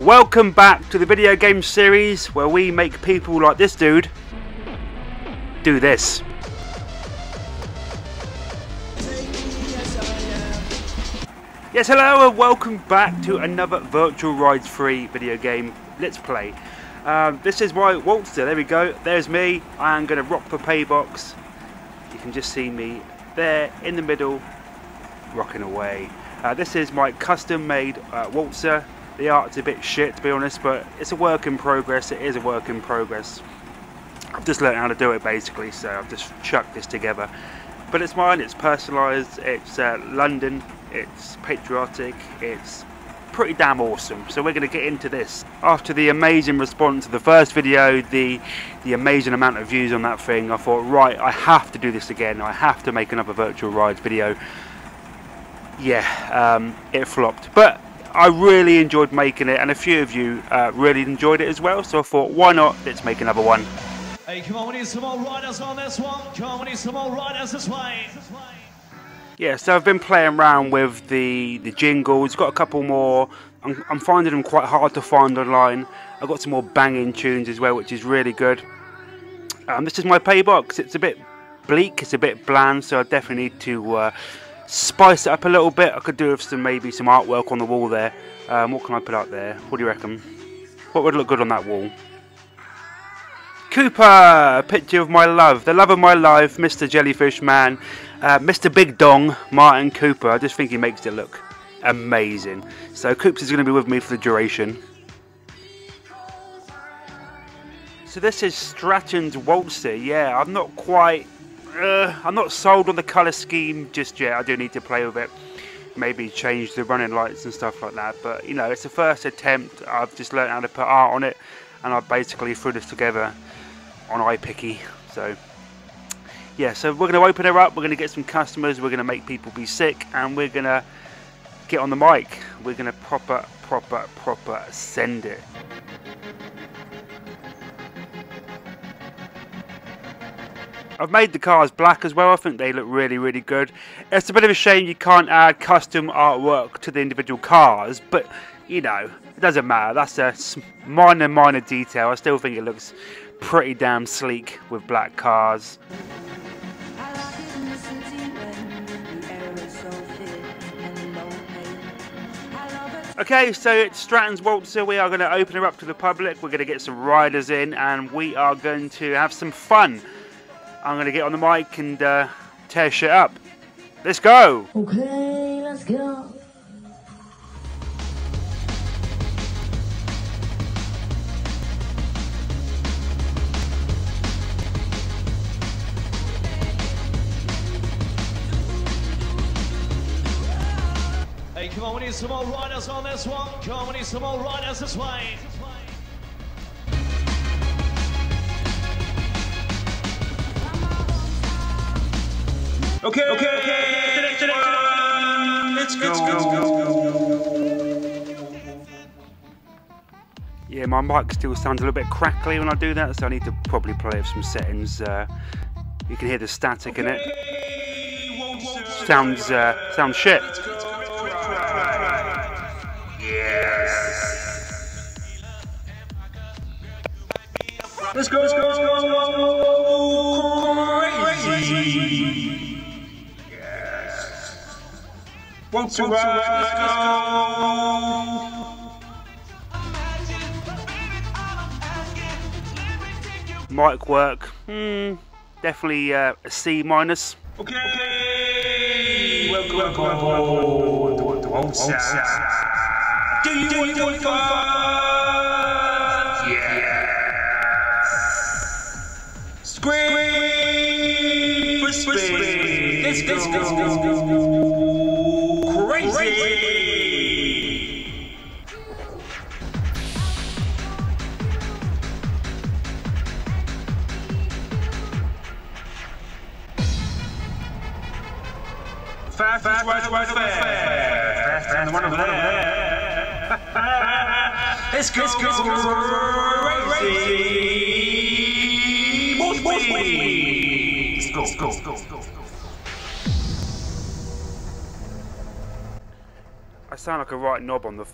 Welcome back to the video game series where we make people like this dude do this. Yes, hello and welcome back to another Virtual Rides 3 video game Let's Play. This is my Waltzer, there we go, there's me. I am going to rock the paybox. You can just see me there in the middle, rocking away. This is my custom made Waltzer. The art's a bit shit to be honest, but it's a work in progress, it is a work in progress. I've just learned how to do it basically, so I've just chucked this together. But it's mine, it's personalised, it's London, it's patriotic, it's pretty damn awesome, so we're going to get into this. After the amazing response to the first video, the amazing amount of views on that thing, I thought, right, I have to do this again, I have to make another Virtual Rides video. Yeah, it flopped, but I really enjoyed making it, and a few of you really enjoyed it as well, so I thought, why not, let's make another one. Hey, come on, we need some more riders on this one, come on, we need some more riders this way. Yeah, so I've been playing around with the jingles, got a couple more. I'm finding them quite hard to find online. I've got some more banging tunes as well, which is really good. This is my paybox. It's a bit bleak, it's a bit bland, so I definitely need to spice it up a little bit. I could do with maybe some artwork on the wall there. What can I put up there? What do you reckon? What would look good on that wall? Cooper, picture of my love, the love of my life, Mr. Jellyfish Man, Mr. Big Dong, Martin Cooper. I just think he makes it look amazing. So Coops is going to be with me for the duration. So this is Stratton's Waltzer. Yeah, I'm not quite, I'm not sold on the colour scheme just yet. I do need to play with it. Maybe change the running lights and stuff like that. But you know, it's the first attempt. I've just learned how to put art on it, and I basically threw this together on iPicky. So yeah, so we're going to open her up, we're going to get some customers, we're going to make people be sick, and we're going to get on the mic, we're going to proper send it. I've made the cars black as well, I think they look really good. It's a bit of a shame you can't add custom artwork to the individual cars, but you know, it doesn't matter, that's a minor detail. I still think it looks pretty damn sleek with black cars. Okay, so it's Stratton's Waltzer, we are going to open her up to the public, we're going to get some riders in and we are going to have some fun. I'm going to get on the mic and tear shit up. Let's go! Okay, let's go. Hey, come on, we need some more riders on this one. Come on, we need some more riders this way. Okay, let's go. Yeah, my mic still sounds a little bit crackly when I do that, so I need to probably play with some settings. You can hear the static in it. Sounds shit. Yes. Let's go. Crazy. Want to ride. Mic work, definitely a C-. Okay, welcome aboard. Do you want to go far? Yes. Scream. Whisper. Let's go. Crazy. Fast. Let's go. Crazy. Let's go. I sound like a right knob on the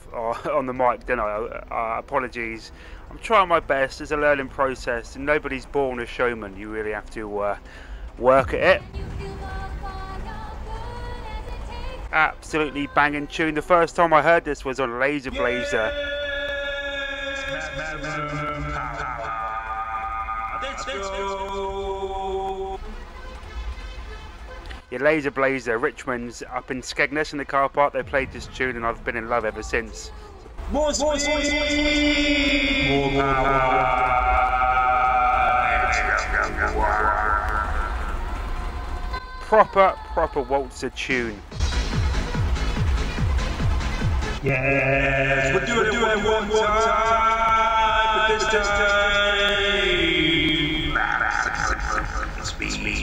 mic, don't I? Apologies. I'm trying my best. It's a learning process, and nobody's born a showman. You really have to work at it. Absolutely banging tune. The first time I heard this was on Laser Blazer. Yeah, Laser Blazer, Richmond's up in Skegness in the car park. They played this tune and I've been in love ever since. More speed! More power! Proper Waltzer tune. Yes, we'll do it one more time, but this time, speed.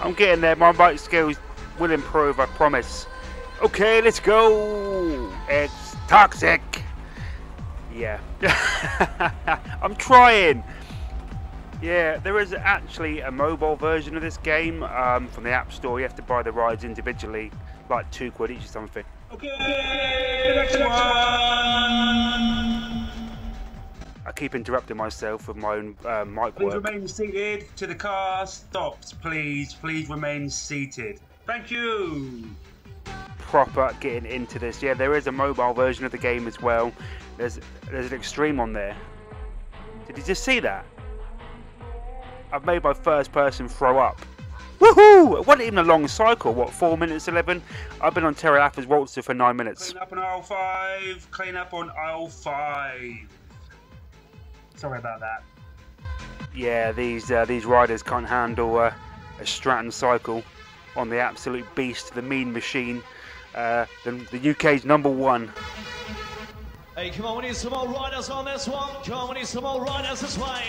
I'm getting there, my bike skills will improve, I promise. Okay, let's go! It's toxic! Yeah. I'm trying! Yeah, there is actually a mobile version of this game from the App Store. You have to buy the rides individually, like £2 each or something. Okay, next one! I keep interrupting myself with my own mic work. Please remain seated. To the car stops, please. Please remain seated. Thank you. Proper getting into this. Yeah, there is a mobile version of the game as well. There's an extreme on there. Did you just see that? I've made my first person throw up. Woohoo! It wasn't even a long cycle. What, 4 minutes 11? I've been on Terry Affa's Waltzer for 9 minutes. Clean up on aisle 5. Clean up on aisle 5. Sorry about that. Yeah, these riders can't handle a Stratton cycle on the absolute beast, the mean machine, the UK's #1. Hey, come on, we need some more riders on this one. Come on, we need some more riders this way.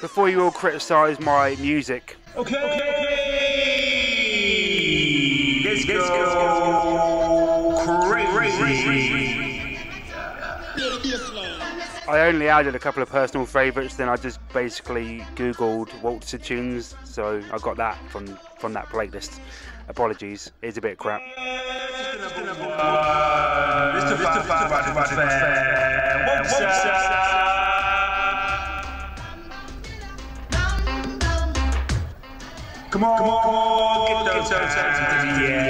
Before you all criticise my music. Okay. Let's go crazy. I only added a couple of personal favourites, then I just basically googled Waltzer tunes, so I got that from that playlist. Apologies, it's a bit crap. Come on, get those hands in the air.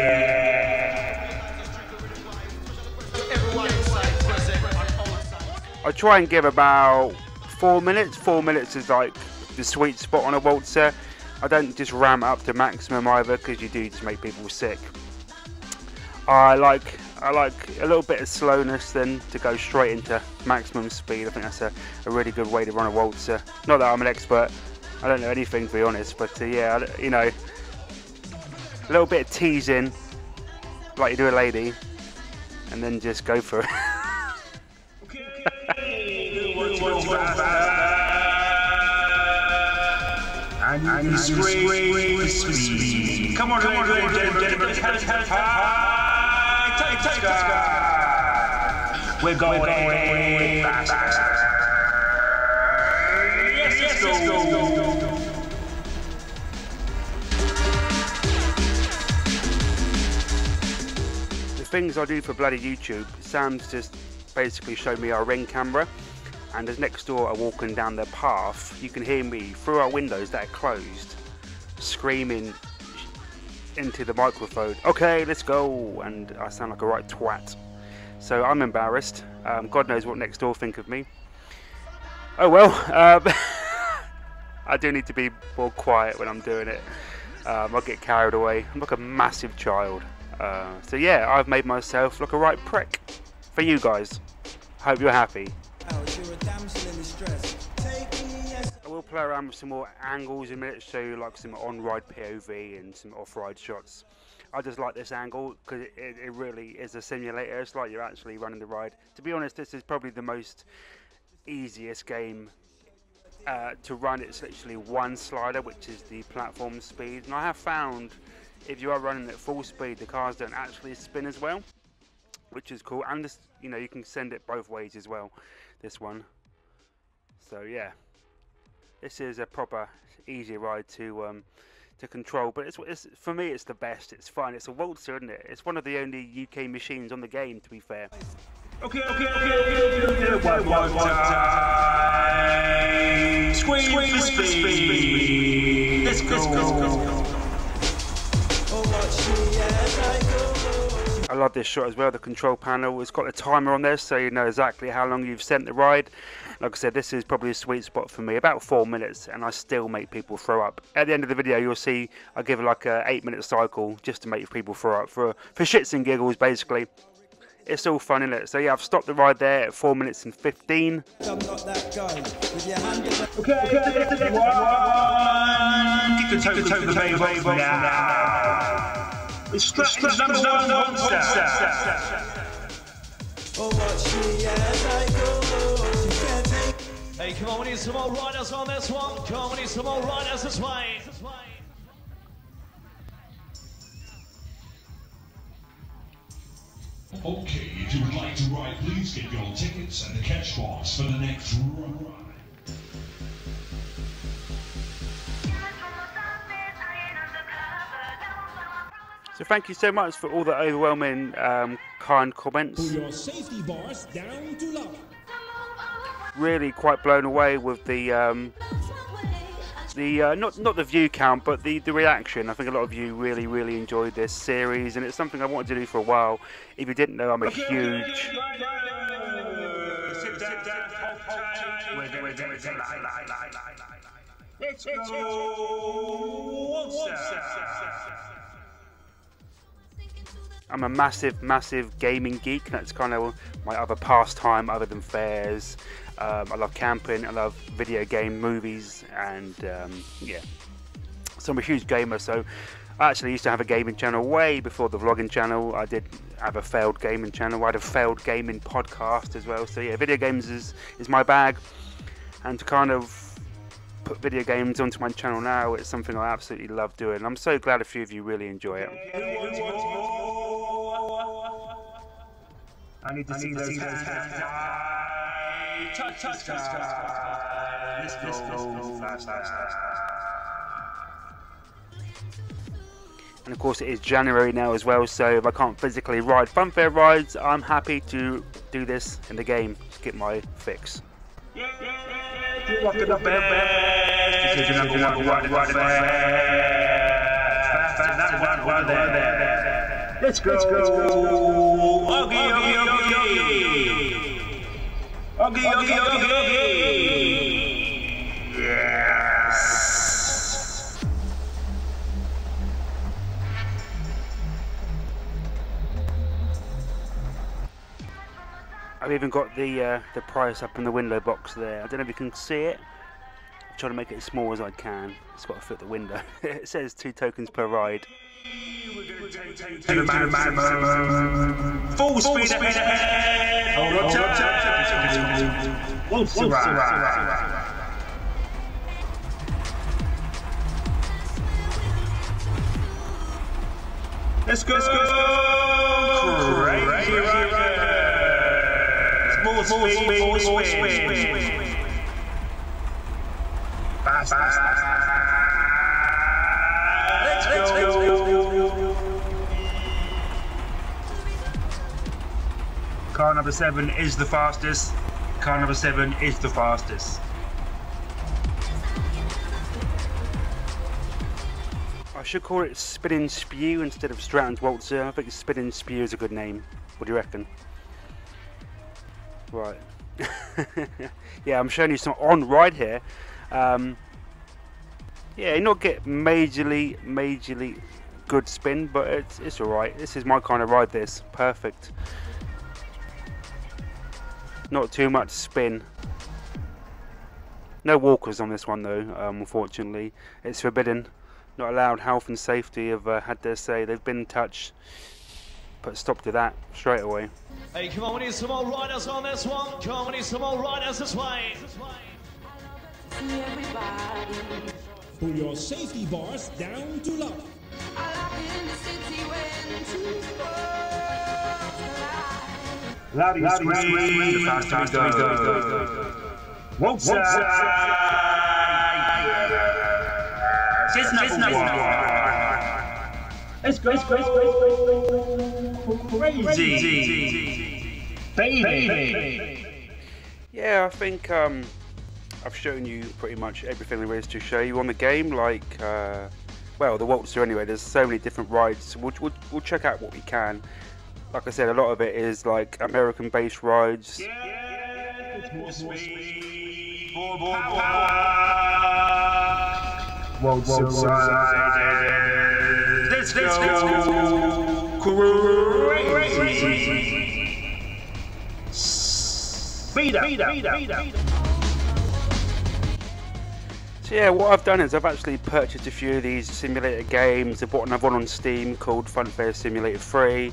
I try and give about 4 minutes. 4 minutes is like the sweet spot on a Waltzer. I don't just ram up to maximum either, because you do just make people sick. I like a little bit of slowness, then to go straight into maximum speed. I think that's a really good way to run a Waltzer. Not that I'm an expert. I don't know anything, to be honest, but yeah, you know, a little bit of teasing, like you do a lady, and then just go for it. Come on, we're going faster. Let's go. The things I do for bloody YouTube, Sam's just basically showed me our Ring camera, and as next door are walking down their path, you can hear me through our windows that are closed, screaming into the microphone, okay, let's go, and I sound like a right twat. So I'm embarrassed. God knows what next door think of me. Oh well, I do need to be more quiet when I'm doing it. I'll get carried away. I'm like a massive child. So yeah, I've made myself look a right prick for you guys. Hope you're happy. I will play around with some more angles in a minute, show you like some on-ride POV and some off-ride shots. I just like this angle because it really is a simulator. It's like you're actually running the ride. To be honest, this is probably the most easiest game to run. It's literally one slider, which is the platform speed, and I have found if you are running at full speed the cars don't actually spin as well, which is cool. And this, you know, you can send it both ways as well, this one. So yeah, this is a proper easy ride to control, but it's for me it's the best. It's fun. It's a Waltzer, isn't it? It's one of the only UK machines on the game, to be fair. Okay. Squeeze. Let's go. I love this shot as well, the control panel. It's got a timer on there so you know exactly how long you've sent the ride. Like I said, this is probably a sweet spot for me, about 4 minutes, and I still make people throw up. At the end of the video you'll see I give like a 8-minute cycle just to make people throw up for shits and giggles basically. It's all fun, isn't it? So yeah, I've stopped the ride there at 4 minutes and 15. I'm not that guy. With your hand Hey, come on, we need some more riders on this one. Come on, we need some more riders this way. Okay, if you would like to ride, please get your tickets and the catch box for the next ride. So thank you so much for all the overwhelming kind comments. Your safety bars down to low. Really quite blown away with not the view count, but the reaction. I think a lot of you really enjoyed this series, and it's something I wanted to do for a while. If you didn't know, I'm a huge I'm a massive gaming geek. That's kind of my other pastime other than fairs. I love camping, I love video game movies, and yeah. So I'm a huge gamer, so I actually used to have a gaming channel way before the vlogging channel. I did have a failed gaming channel. I had a failed gaming podcast as well. So yeah, video games is my bag, and to kind of put video games onto my channel now, it's something I absolutely love doing. I'm so glad a few of you really enjoy it. And of course it is January now as well, so if I can't physically ride Funfair rides, I'm happy to do this in the game to get my fix. Let's go. Okay. Yes. I've even got the price up in the window box there. I don't know if you can see it. I'm trying to make it as small as I can. It's got to fit the window. It says 2 tokens per ride. Full speed ahead. Let's go. Crazy. Let's go. Car number 7 is the fastest. I should call it Spinning Spew instead of Stratton's Waltzer. I think Spinning Spew is a good name. What do you reckon? Right. Yeah, I'm showing you some on ride here. Yeah, you not get majorly good spin, but it's alright. This is my kind of ride. This perfect. Not too much spin. No walkers on this one though, unfortunately. It's forbidden. Not allowed. Health and safety have had their say. They've been in touch. Put stop to that straight away. Hey, come on, we need some more riders on this one. Come on, we need some more riders this way. Pull your safety bars down to low. I love in the city when Yeah, I think I've shown you pretty much everything there is to show you on the game, like well, the Waltzer anyway. There's so many different rides. We'll check out what we can. Like I said, a lot of it is like American-based rides. Yeah, it's more speed. Power. Waltzer ride. Let's go crazy. Speed up. So yeah, what I've done is I've actually purchased a few of these simulator games. I've bought another one on Steam called Funfair Simulator 3,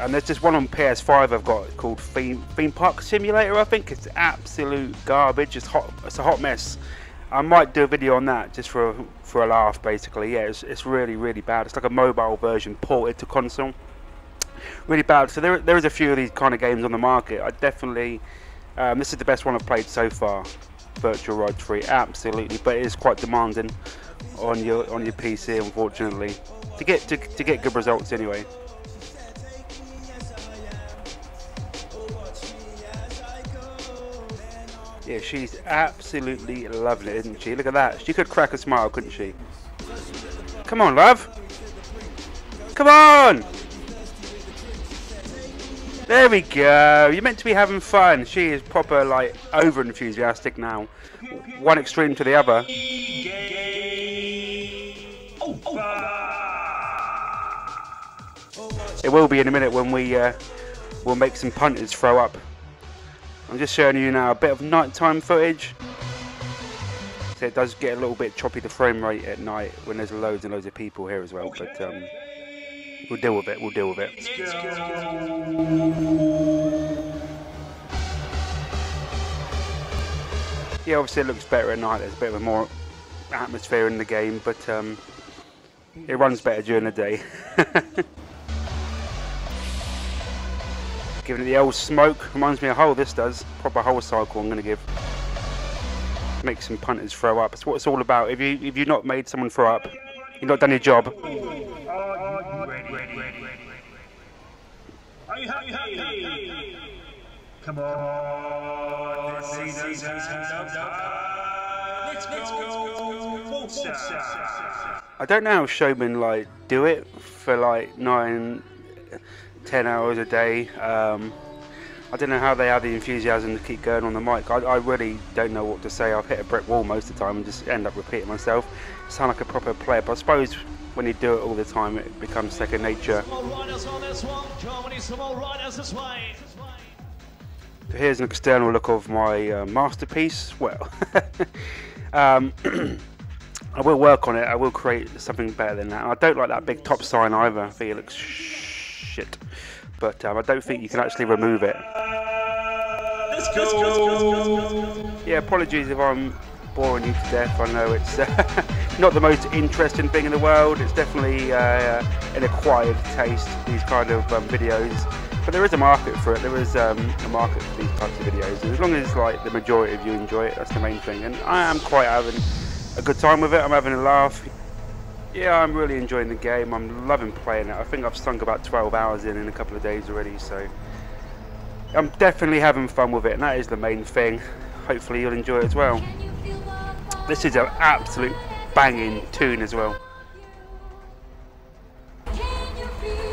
and there's just one on PS5 I've got called Theme Park Simulator. I think it's absolute garbage. It's a hot mess. I might do a video on that just for a laugh, basically. Yeah, it's really bad. It's like a mobile version ported to console. Really bad. So there is a few of these kind of games on the market. I definitely this is the best one I've played so far. Virtual Rides 3, absolutely, but it is quite demanding on your PC, unfortunately, to get to get good results anyway. Yeah, she's absolutely loving it, isn't she? Look at that. She could crack a smile, couldn't she? Come on, love. Come on. There we go, you're meant to be having fun. She is proper, like, over enthusiastic now. One extreme to the other. It will be in a minute when we'll make some punters throw up. I'm just showing you now a bit of nighttime footage. So it does get a little bit choppy, the frame rate at night, when there's loads and loads of people here as well, but we'll deal with it, we'll deal with it. Let's go. Yeah, obviously it looks better at night, there's a bit of a more atmosphere in the game, but it runs better during the day. Giving it the old smoke, reminds me of Hull, this does. Proper Hull cycle I'm going to give. Make some punters throw up, it's what it's all about. If you've not made someone throw up, you've not done your job. Come on, let's go. I don't know how showmen like do it for like 9-10 hours a day. I don't know how they have the enthusiasm to keep going on the mic. I really don't know what to say. I've hit a brick wall most of the time and just end up repeating myself. I sound like a proper player, but I suppose when you do it all the time it becomes second nature. So here's an external look of my masterpiece. Well, I will work on it. I will create something better than that. I don't like that big top sign either. I think it looks shit. But I don't think you can actually remove it. Let's go. Yeah, apologies if I'm boring you to death. I know it's not the most interesting thing in the world. It's definitely an acquired taste, these kind of videos. But there is a market for it. There is a market for these types of videos. And as long as like the majority of you enjoy it, that's the main thing. And I am quite having a good time with it. I'm having a laugh. Yeah, I'm really enjoying the game. I'm loving playing it. I think I've sunk about 12 hours in a couple of days already, so I'm definitely having fun with it, and that is the main thing. Hopefully you'll enjoy it as well. This is an absolute banging tune as well.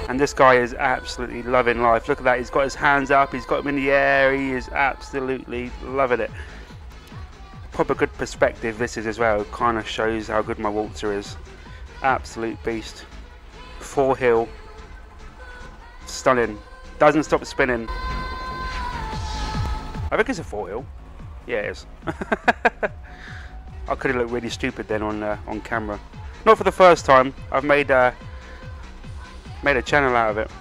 And this guy is absolutely loving life. Look at that, he's got his hands up, he's got them in the air, he is absolutely loving it. Proper good perspective this is as well. Kind of shows how good my Waltzer is. Absolute beast. Four hill. Stunning. Doesn't stop spinning. I think it's a four hill. Yeah, it is. I could have looked really stupid then on camera. Not for the first time. I've made made a channel out of it.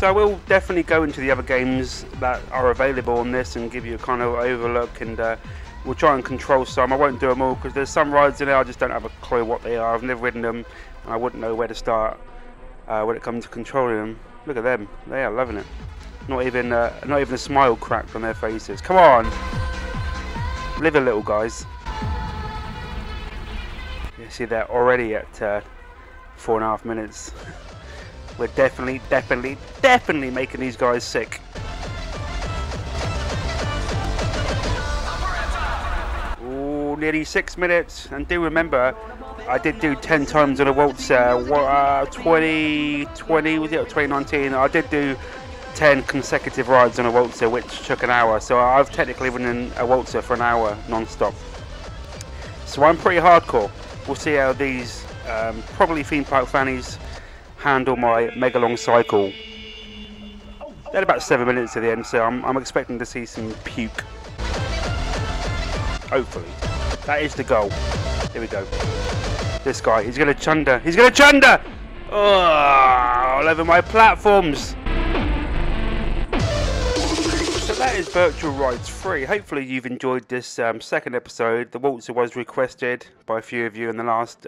So I will definitely go into the other games that are available on this and give you a kind of overlook, and we'll try and control some. I won't do them all because there's some rides in there I just don't have a clue what they are. I've never ridden them and I wouldn't know where to start. when it comes to controlling them. Look at them, they are loving it. Not even a smile cracked on their faces. Come on, live a little, guys. You see, they're already at 4.5 minutes. We're definitely making these guys sick. Ooh, nearly 6 minutes. And do remember, I did do 10 times on a Waltzer. 2020, was it, or 2019? I did do 10 consecutive rides on a Waltzer, which took an hour. So I've technically ridden a Waltzer for an hour non-stop. So I'm pretty hardcore. We'll see how these probably theme park fannies handle my mega long cycle. They're about 7 minutes to the end, so I'm expecting to see some puke. Hopefully, that is the goal. Here we go. This guy, he's gonna chunder. He's gonna chunder! Oh, all over my platforms. So that is Virtual Rides 3. Hopefully you've enjoyed this second episode. The Waltzer was requested by a few of you in the last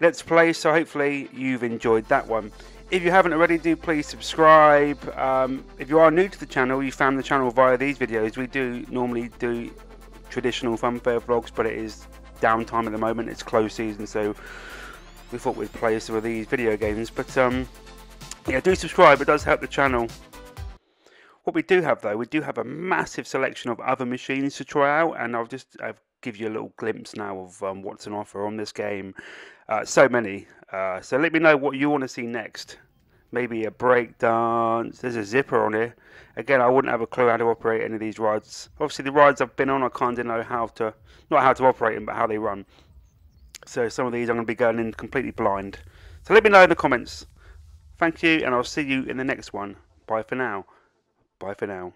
Let's Play, so hopefully you've enjoyed that one. If you haven't already, do please subscribe. If you are new to the channel, you found the channel via these videos. We do normally do traditional Funfair vlogs, but it is downtime at the moment. It's close season, so we thought we'd play some of these video games. But yeah, do subscribe, it does help the channel. What we do have though, we do have a massive selection of other machines to try out, and I've give you a little glimpse now of what's on offer on this game. So many. So let me know what you want to see next. Maybe a breakdance. There's a zipper on here. Again, I wouldn't have a clue how to operate any of these rides. Obviously, the rides I've been on, I kind of know how to, not how to operate them, but how they run. So some of these I'm going to be going in completely blind. So let me know in the comments. Thank you, and I'll see you in the next one. Bye for now. Bye for now.